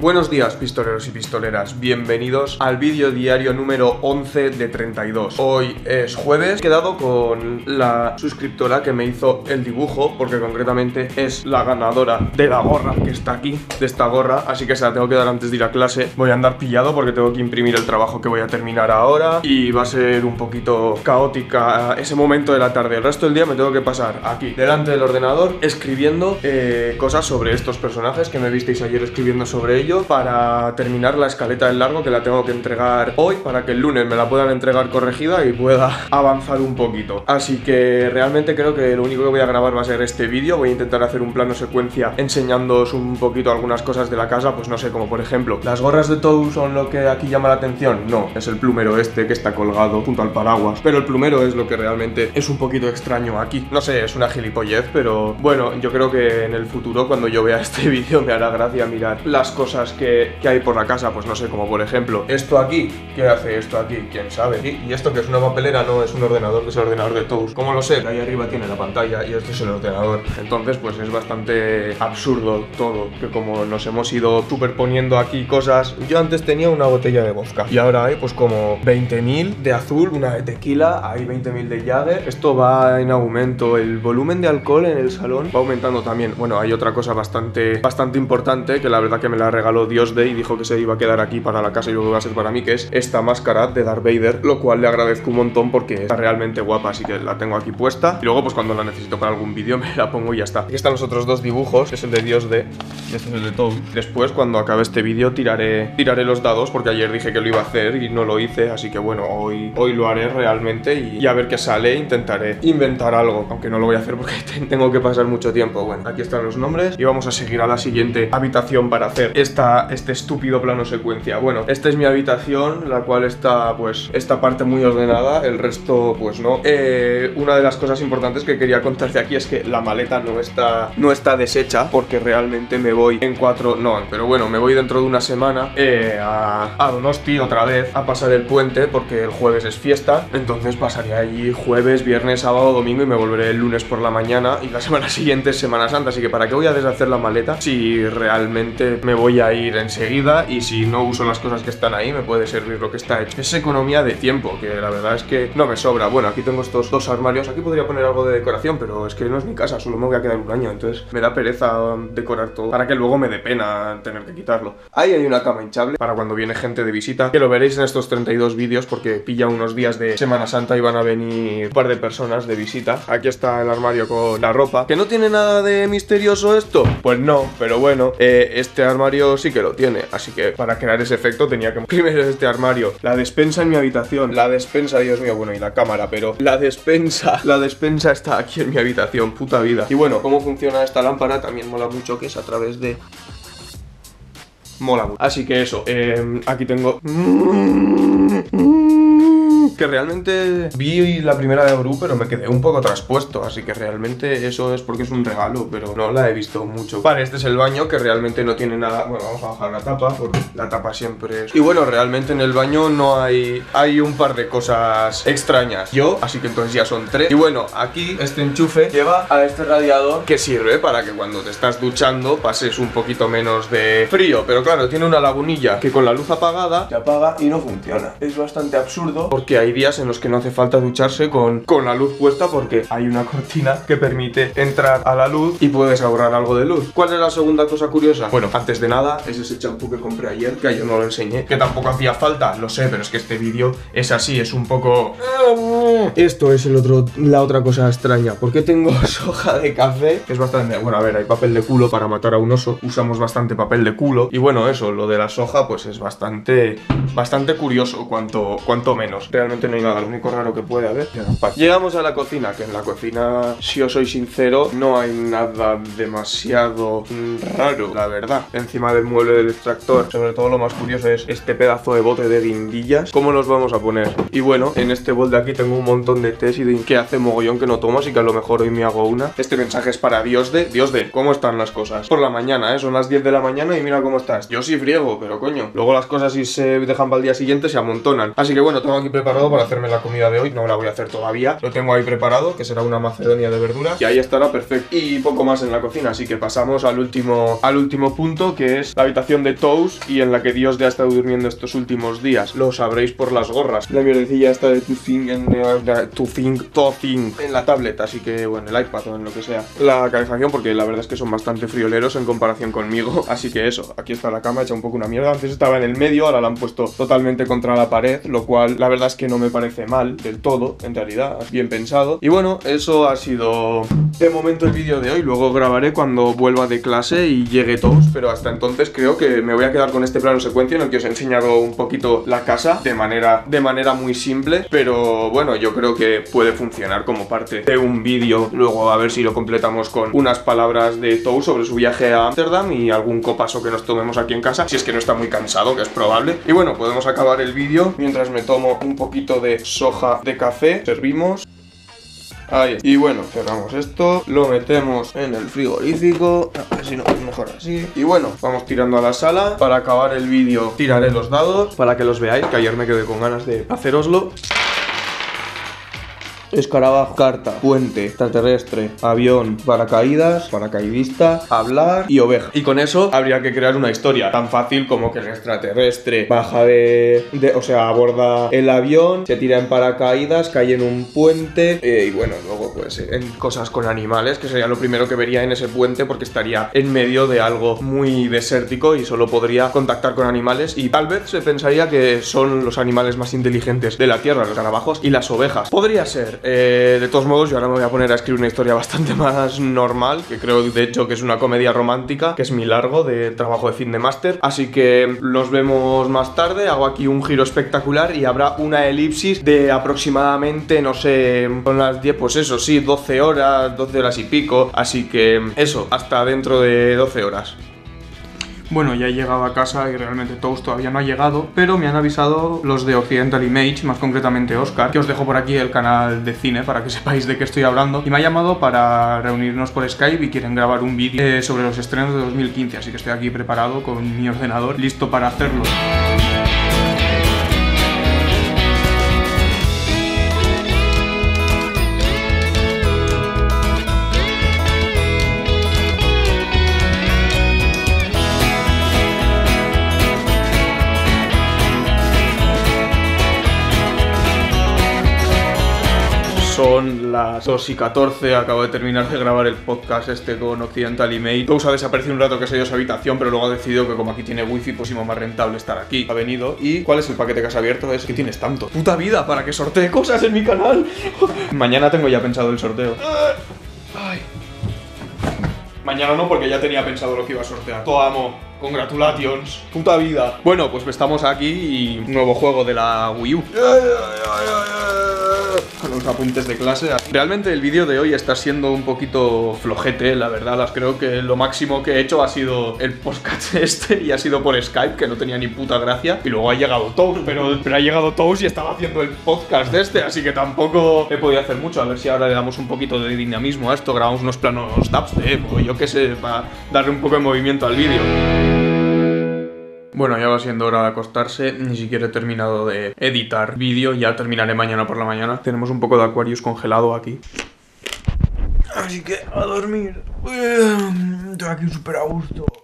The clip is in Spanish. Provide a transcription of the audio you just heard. Buenos días, pistoleros y pistoleras, bienvenidos al vídeo diario número 11 de 32. Hoy es jueves, he quedado con la suscriptora que me hizo el dibujo, porque concretamente es la ganadora de la gorra que está aquí, de esta gorra, así que se la tengo que dar antes de ir a clase. Voy a andar pillado porque tengo que imprimir el trabajo que voy a terminar ahora y va a ser un poquito caótica ese momento de la tarde. El resto del día me tengo que pasar aquí, delante del ordenador, escribiendo cosas sobre estos personajes que me visteis ayer escribiendo sobre ellos, para terminar la escaleta del largo, que la tengo que entregar hoy para que el lunes me la puedan entregar corregida y pueda avanzar un poquito. Así que realmente creo que lo único que voy a grabar va a ser este vídeo. Voy a intentar hacer un plano secuencia enseñándoos un poquito algunas cosas de la casa, pues no sé, como por ejemplo, ¿las gorras de Tou son lo que aquí llama la atención? No, es el plumero este que está colgado junto al paraguas, pero el plumero es lo que realmente es un poquito extraño aquí. No sé, es una gilipollez, pero bueno, yo creo que en el futuro, cuando yo vea este vídeo, me hará gracia mirar las cosas que hay por la casa, pues no sé, como por ejemplo esto aquí. ¿Qué hace esto aquí? ¿Quién sabe? Y esto que es una papelera, no, es un ordenador, que es el ordenador de Tous. ¿Cómo lo sé? Ahí arriba tiene la pantalla y este es el ordenador. Entonces pues es bastante absurdo todo, que como nos hemos ido superponiendo aquí cosas. Yo antes tenía una botella de vodka y ahora hay pues como 20.000 de azul, una de tequila, hay 20.000 de Jagger. Esto va en aumento, el volumen de alcohol en el salón va aumentando también. Bueno, hay otra cosa bastante importante, que la verdad que me la regaló Dios Day, y dijo que se iba a quedar aquí para la casa y luego va a ser para mí, que es esta máscara de Darth Vader, lo cual le agradezco un montón porque está realmente guapa, así que la tengo aquí puesta y luego pues cuando la necesito para algún vídeo me la pongo y ya está. Aquí están los otros dos dibujos, es el de Dios Day y este es el de Tou. Después, cuando acabe este vídeo, tiraré los dados, porque ayer dije que lo iba a hacer y no lo hice, así que bueno, hoy lo haré realmente y a ver qué sale. Intentaré inventar algo, aunque no lo voy a hacer porque tengo que pasar mucho tiempo. Bueno, aquí están los nombres y vamos a seguir a la siguiente habitación para hacer este estúpido plano secuencia. Bueno, esta es mi habitación, la cual está pues esta parte muy ordenada, el resto pues no. Una de las cosas importantes que quería contarte aquí es que la maleta no está deshecha, porque realmente me voy pero bueno me voy dentro de una semana a Donosti otra vez a pasar el puente, porque el jueves es fiesta. Entonces pasaré allí jueves, viernes, sábado, domingo y me volveré el lunes por la mañana, y la semana siguiente es Semana Santa, así que ¿para qué voy a deshacer la maleta si realmente me voy a ir enseguida? Y si no uso las cosas que están ahí, me puede servir lo que está hecho. Es economía de tiempo, que la verdad es que no me sobra. Bueno, aquí tengo estos dos armarios, aquí podría poner algo de decoración, pero es que no es mi casa, solo me voy a quedar un año, entonces me da pereza decorar todo para que luego me dé pena tener que quitarlo. Ahí hay una cama hinchable para cuando viene gente de visita, que lo veréis en estos 32 vídeos porque pilla unos días de Semana Santa y van a venir un par de personas de visita. Aquí está el armario con la ropa, que no tiene nada de misterioso esto, pues no, pero bueno, este armario sí que lo tiene, así que para crear ese efecto tenía que primero este armario, la despensa en mi habitación, la despensa, Dios mío, bueno, y la cámara, pero la despensa está aquí en mi habitación, puta vida. Y bueno, cómo funciona esta lámpara también mola mucho, que es a través de... mola mucho. Así que eso, aquí tengo... que realmente vi la primera de Gru, pero me quedé un poco traspuesto, así que realmente eso es porque es un regalo, pero no la he visto mucho. Vale, este es el baño, que realmente no tiene nada. Bueno, vamos a bajar la tapa, porque la tapa siempre es... Y bueno, realmente en el baño no hay... hay un par de cosas extrañas. Yo, así que entonces ya son tres. Y bueno, aquí este enchufe lleva a este radiador, que sirve para que cuando te estás duchando pases un poquito menos de frío, pero claro, tiene una lagunilla que con la luz apagada se apaga y no funciona. Es bastante absurdo porque hay días en los que no hace falta ducharse con la luz puesta, porque hay una cortina que permite entrar a la luz y puedes ahorrar algo de luz. ¿Cuál es la segunda cosa curiosa? Bueno, antes de nada, es ese champú que compré ayer, que yo no lo enseñé, que tampoco hacía falta, lo sé, pero es que este vídeo es así, es un poco... Esto es la otra cosa extraña. ¿Por qué tengo soja de café? Es bastante... bueno, a ver, hay papel de culo para matar a un oso, usamos bastante papel de culo, y bueno, eso, lo de la soja pues es bastante curioso, cuanto menos. Realmente no hay nada, lo único raro que puede haber. Llegamos a la cocina, que en la cocina, si os soy sincero, no hay nada demasiado raro, la verdad. Encima del mueble del extractor, sobre todo lo más curioso es este pedazo de bote de guindillas. ¿Cómo los vamos a poner? Y bueno, en este bol de aquí tengo un montón de tés y de que hace mogollón que no tomo, así que a lo mejor hoy me hago una. Este mensaje es para Dios de, ¿cómo están las cosas? Por la mañana, son las 10 de la mañana y mira cómo estás. Yo sí friego, pero coño, luego las cosas si se dejan para el día siguiente se amontonan. Así que bueno, tengo aquí preparado preparado para hacerme la comida de hoy. No la voy a hacer todavía. Lo tengo ahí preparado, que será una macedonia de verduras, y ahí estará perfecto. Y poco más en la cocina, así que pasamos al último punto, que es la habitación de Toast, y en la que Dios ya ha estado durmiendo estos últimos días. Lo sabréis por las gorras. La mierdecilla está de to think en la tablet, así que bueno, el iPad o en lo que sea. La calefacción, porque la verdad es que son bastante frioleros en comparación conmigo, así que eso. Aquí está la cama hecha un poco una mierda. Antes estaba en el medio, ahora la han puesto totalmente contra la pared, lo cual la verdad es que no me parece mal del todo, en realidad, bien pensado. Y bueno, eso ha sido de momento el vídeo de hoy. Luego grabaré cuando vuelva de clase y llegue todos, pero hasta entonces creo que me voy a quedar con este plano secuencia en el que os he enseñado un poquito la casa de manera muy simple, pero bueno, yo creo que puede funcionar como parte de un vídeo. Luego a ver si lo completamos con unas palabras de Tou sobre su viaje a Amsterdam y algún copazo que nos tomemos aquí en casa, si es que no está muy cansado, que es probable. Y bueno, podemos acabar el vídeo mientras me tomo un poquito de soja de café. Servimos. Ahí. Y bueno, cerramos esto, lo metemos en el frigorífico, a ver si no, mejor así. Y bueno, vamos tirando a la sala. Para acabar el vídeo tiraré los dados para que los veáis, que ayer me quedé con ganas de haceroslo. Escarabajo, carta, puente, extraterrestre, avión, paracaídas, paracaidista, hablar y oveja. Y con eso habría que crear una historia tan fácil como que el extraterrestre baja o sea, aborda el avión, se tira en paracaídas, cae en un puente, y bueno, luego pues en cosas con animales, que sería lo primero que vería en ese puente, porque estaría en medio de algo muy desértico y solo podría contactar con animales. Y tal vez se pensaría que son los animales más inteligentes de la Tierra, los escarabajos y las ovejas. Podría ser. De todos modos, yo ahora me voy a poner a escribir una historia bastante más normal, que creo de hecho que es una comedia romántica, que es mi largo de trabajo de fin de máster. Así que nos vemos más tarde. Hago aquí un giro espectacular y habrá una elipsis de aproximadamente, no sé, con las 10, pues eso sí, 12 horas, 12 horas y pico. Así que eso, hasta dentro de 12 horas. Bueno, ya he llegado a casa y realmente Toast todavía no ha llegado, pero me han avisado los de Occidental Image, más concretamente Oscar, que os dejo por aquí el canal de cine para que sepáis de qué estoy hablando, y me ha llamado para reunirnos por Skype y quieren grabar un vídeo sobre los estrenos de 2015, así que estoy aquí preparado con mi ordenador, listo para hacerlo. Son las 2:14, acabo de terminar de grabar el podcast este con Occidental Image. Toast ha desaparecido un rato que se ha ido a su habitación, pero luego ha decidido que como aquí tiene wifi, pues es más rentable estar aquí. Ha venido y... ¿cuál es el paquete que has abierto? Es que tienes tanto. ¡Puta vida! Para que sortee cosas en mi canal. Mañana tengo ya pensado el sorteo. Ay. Mañana no, porque ya tenía pensado lo que iba a sortear. Todo amo. Congratulations, puta vida. Bueno, pues estamos aquí y nuevo juego de la Wii U. Los apuntes de clase. Realmente el vídeo de hoy está siendo un poquito flojete, la verdad. Creo que lo máximo que he hecho ha sido el podcast este y ha sido por Skype, que no tenía ni puta gracia. Y luego ha llegado Toast, pero ha llegado Toast y estaba haciendo el podcast este, así que tampoco he podido hacer mucho. A ver si ahora le damos un poquito de dinamismo a esto, grabamos unos planos dubstep o yo qué sé, para darle un poco de movimiento al vídeo. Bueno, ya va siendo hora de acostarse, ni siquiera he terminado de editar vídeo, ya terminaré mañana por la mañana. Tenemos un poco de Aquarius congelado aquí. Así que a dormir. Estoy aquí súper a gusto.